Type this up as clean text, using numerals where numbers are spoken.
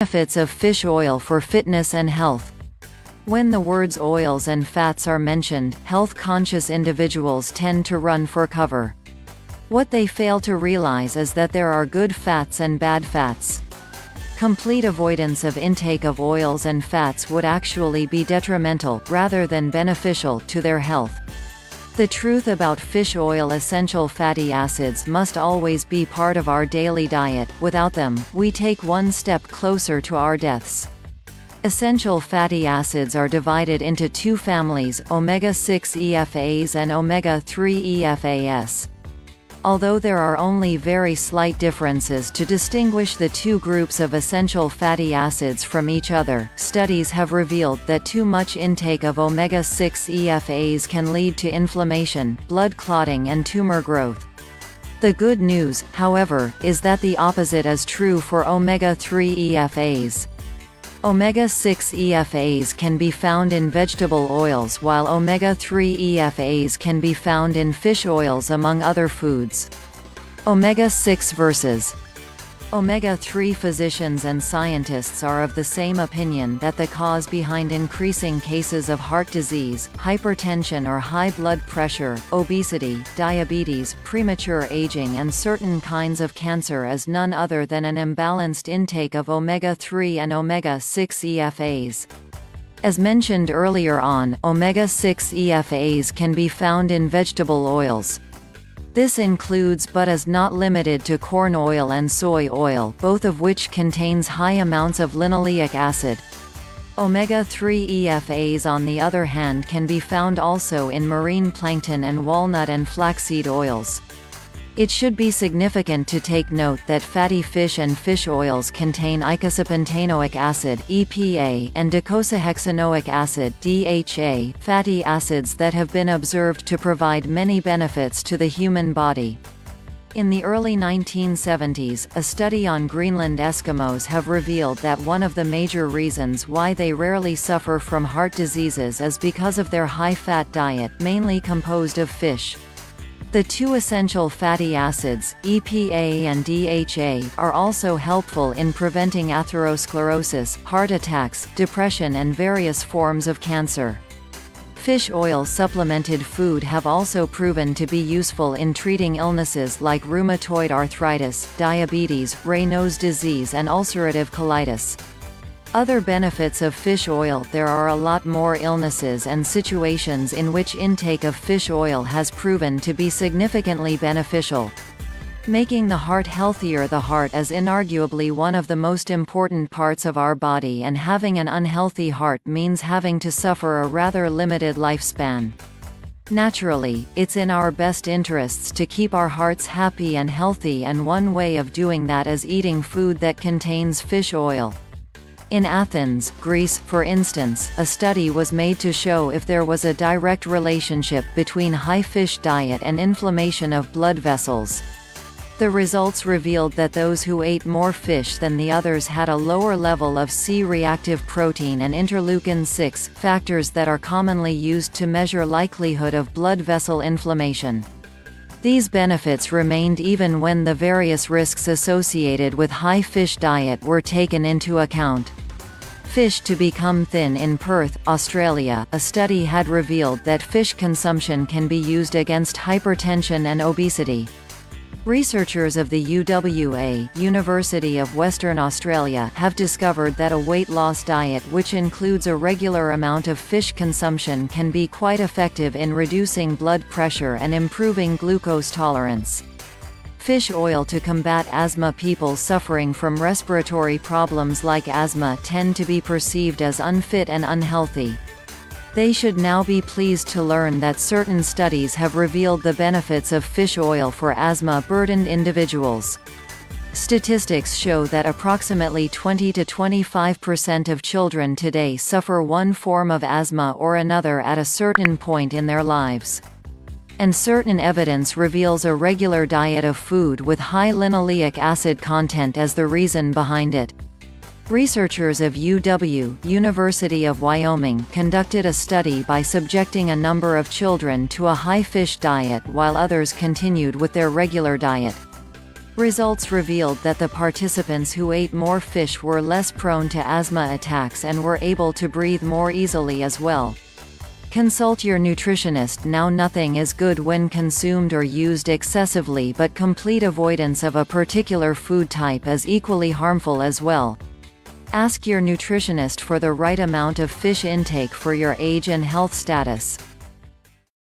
Benefits of fish oil for fitness and health. When the words oils and fats are mentioned, health-conscious individuals tend to run for cover. What they fail to realize is that there are good fats and bad fats. Complete avoidance of intake of oils and fats would actually be detrimental, rather than beneficial, to their health. The truth about fish oil: essential fatty acids must always be part of our daily diet. Without them, we take one step closer to our deaths. Essential fatty acids are divided into two families, omega-6 EFAs and omega-3 EFAs. Although there are only very slight differences to distinguish the two groups of essential fatty acids from each other, studies have revealed that too much intake of omega-6 EFAs can lead to inflammation, blood clotting and tumor growth. The good news, however, is that the opposite is true for omega-3 EFAs. Omega-6 EFAs can be found in vegetable oils, while omega-3 EFAs can be found in fish oils, among other foods. Omega-6 versus omega-3. Physicians and scientists are of the same opinion that the cause behind increasing cases of heart disease, hypertension or high blood pressure, obesity, diabetes, premature aging and certain kinds of cancer is none other than an imbalanced intake of omega-3 and omega-6 EFAs. As mentioned earlier on, omega-6 EFAs can be found in vegetable oils. This includes but is not limited to corn oil and soy oil, both of which contains high amounts of linoleic acid. Omega-3 EFAs, on the other hand, can be found also in marine plankton and walnut and flaxseed oils. It should be significant to take note that fatty fish and fish oils contain eicosapentaenoic acid (EPA) and docosahexaenoic acid (DHA), fatty acids that have been observed to provide many benefits to the human body. In the early 1970s, a study on Greenland Eskimos have revealed that one of the major reasons why they rarely suffer from heart diseases is because of their high-fat diet, mainly composed of fish. The two essential fatty acids, EPA and DHA, are also helpful in preventing atherosclerosis, heart attacks, depression and various forms of cancer. Fish oil supplemented food have also proven to be useful in treating illnesses like rheumatoid arthritis, diabetes, Raynaud's disease and ulcerative colitis. Other benefits of fish oil: there are a lot more illnesses and situations in which intake of fish oil has proven to be significantly beneficial. Making the heart healthier: the heart is inarguably one of the most important parts of our body, and having an unhealthy heart means having to suffer a rather limited lifespan. Naturally, it's in our best interests to keep our hearts happy and healthy, and one way of doing that is eating food that contains fish oil. In Athens, Greece, for instance, a study was made to show if there was a direct relationship between high fish diet and inflammation of blood vessels. The results revealed that those who ate more fish than the others had a lower level of C-reactive protein and interleukin-6, factors that are commonly used to measure likelihood of blood vessel inflammation. These benefits remained even when the various risks associated with high fish diet were taken into account. Fish to become thin: in Perth, Australia, a study had revealed that fish consumption can be used against hypertension and obesity. Researchers of the UWA, University of Western Australia, have discovered that a weight loss diet which includes a regular amount of fish consumption can be quite effective in reducing blood pressure and improving glucose tolerance. Fish oil to combat asthma: people suffering from respiratory problems like asthma tend to be perceived as unfit and unhealthy. They should now be pleased to learn that certain studies have revealed the benefits of fish oil for asthma-burdened individuals. Statistics show that approximately 20% to 25% of children today suffer one form of asthma or another at a certain point in their lives. And certain evidence reveals a regular diet of food with high linoleic acid content as the reason behind it. Researchers of UW, University of Wyoming, conducted a study by subjecting a number of children to a high fish diet while others continued with their regular diet. Results revealed that the participants who ate more fish were less prone to asthma attacks and were able to breathe more easily as well. Consult your nutritionist now. Nothing is good when consumed or used excessively, but complete avoidance of a particular food type is equally harmful as well. Ask your nutritionist for the right amount of fish intake for your age and health status.